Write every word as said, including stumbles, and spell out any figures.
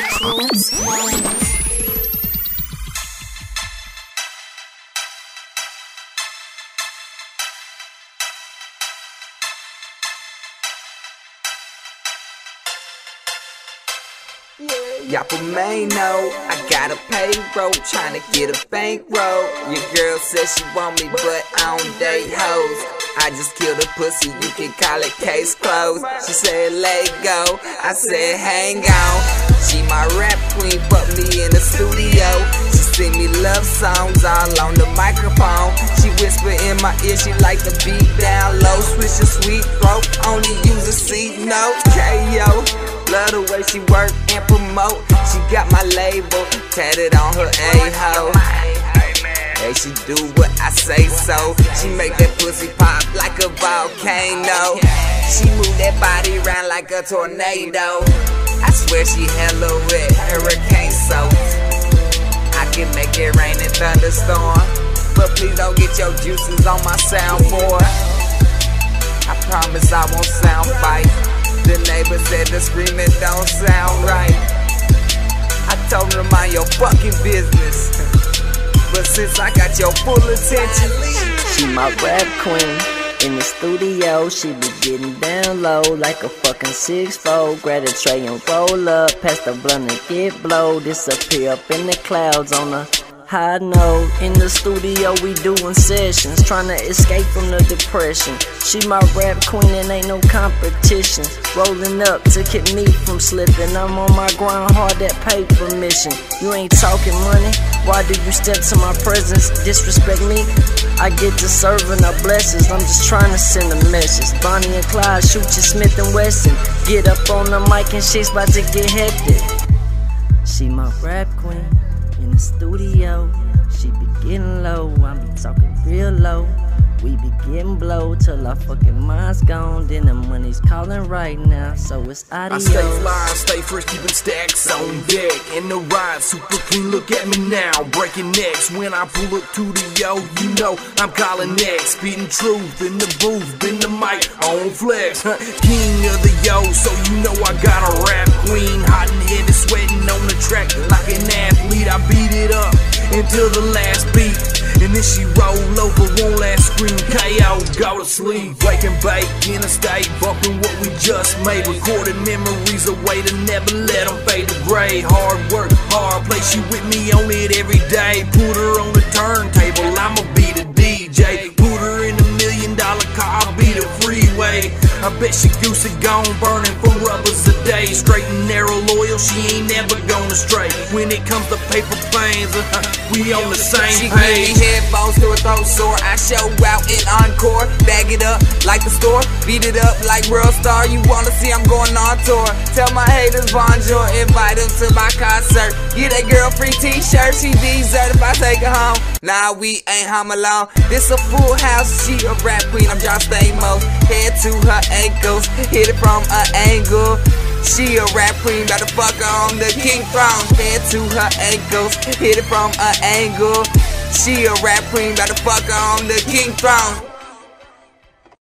equals one. Y'all may know I got a payroll, tryna get a bankroll. Your girl says she want me, but I don't date hoes. I just killed a pussy, you can call it case closed. She said let go, I said hang on. She my rap queen, fuck me in the studio. She sing me love songs all on the microphone. She whisper in my ear, she like the beat down low. Switch your sweet throat, only use a C note. K O, love the way she work and promote. She got my label tatted on her a-hole. Hey, she do what I say so. She make that pussy pop like a volcano. She move that body around like a tornado. I swear she hella wet, hurricane soaked. I can make it rain and thunderstorm, but please don't get your juices on my soundboard. I promise I won't sound bite. The neighbor said the screaming don't sound right. I told her mind your fucking business, but since I got your full attention. She my rap queen, in the studio she be getting down low like a fucking six four. Grab a tray and roll up, pass the blunt and get blow. Disappear up in the clouds on a high note. In the studio we doing sessions, tryna escape from the depression. She my rap queen and ain't no competition. Rolling up to keep me from slipping. I'm on my grind hard, that paper mission. You ain't talking money, why do you step to my presence? Disrespect me, I get to serving her blessings. I'm just trying to send a message. Bonnie and Clyde, shoot you Smith and Wesson. Get up on the mic and she's about to get hectic. She my rap queen, in the studio she be getting low, I be talking real low. We be getting blow till our fucking mind's gone. Then the money's calling right now, so it's adios. I stay fly, stay fresh, keeping stacks on deck. In the ride, super clean, look at me now, breaking necks. When I pull up to the yo, you know I'm calling next. Spitting truth in the booth, in the mic, on flex. King of the yo, so you know I got a rap queen. Hot and headed, sweating on the track like an athlete. I beat it up until the last beat, and then she roll over one last scream. K O, go to sleep, wake and bake in a state, bumping what we just made. Recorded memories, a way to never let them fade to gray. Hard work, hard play, she with me on it every day. Put her on the turntable, I'ma be the D J. Put her in a million dollar car, I'll be the freeway. I bet she goosey gone, burning for rubbers a day. Straight and narrow, loyal, she ain't never gonna stray. When it comes to paper planes, uh, we on the same she page. She gave me headphones to her throat sore. I show out in encore, bag it up like the store, beat it up like World Star. You wanna see I'm going on tour? Tell my haters bonjour, invite them to my concert. Get that girl free T-shirt, she deserted if I take her home. Nah, we ain't home alone. This a full house, she a rap queen. I'm John Stamos, head to her ankles, hit it from an angle. She a rap queen, about to fuck her on the king throne. Head to her ankles, hit it from an angle. She a rap queen, about to fuck her on the king throne.